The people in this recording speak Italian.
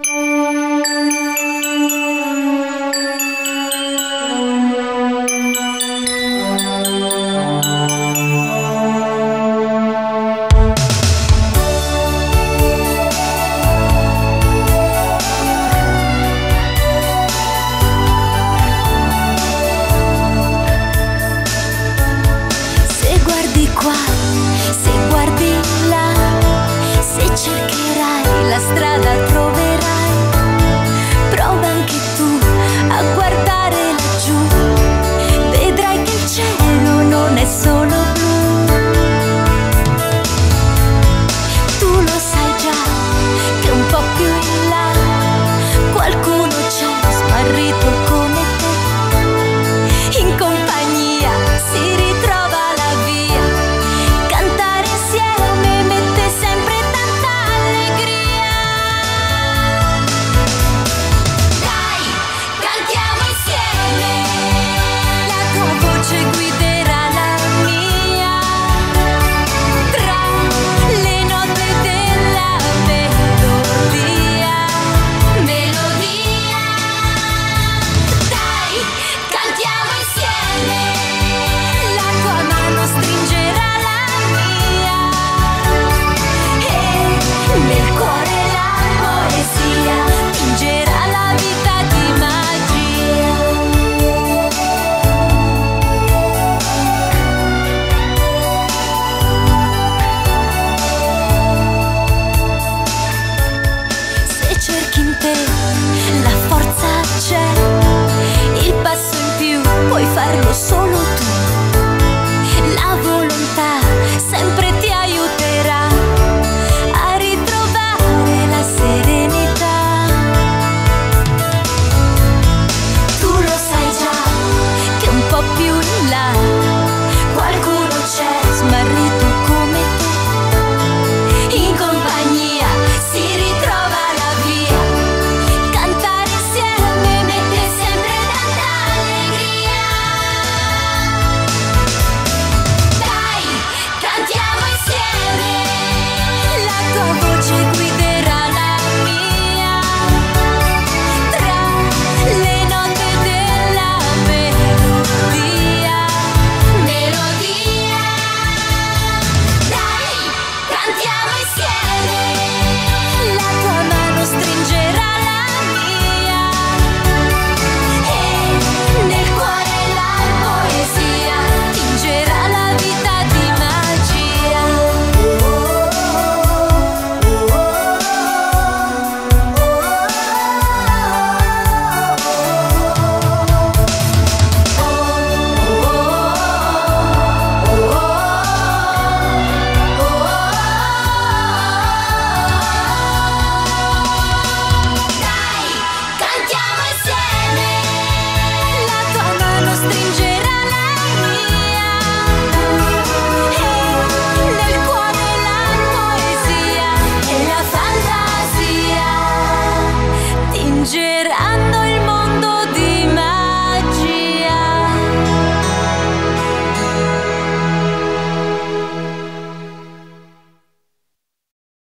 Cerchi in te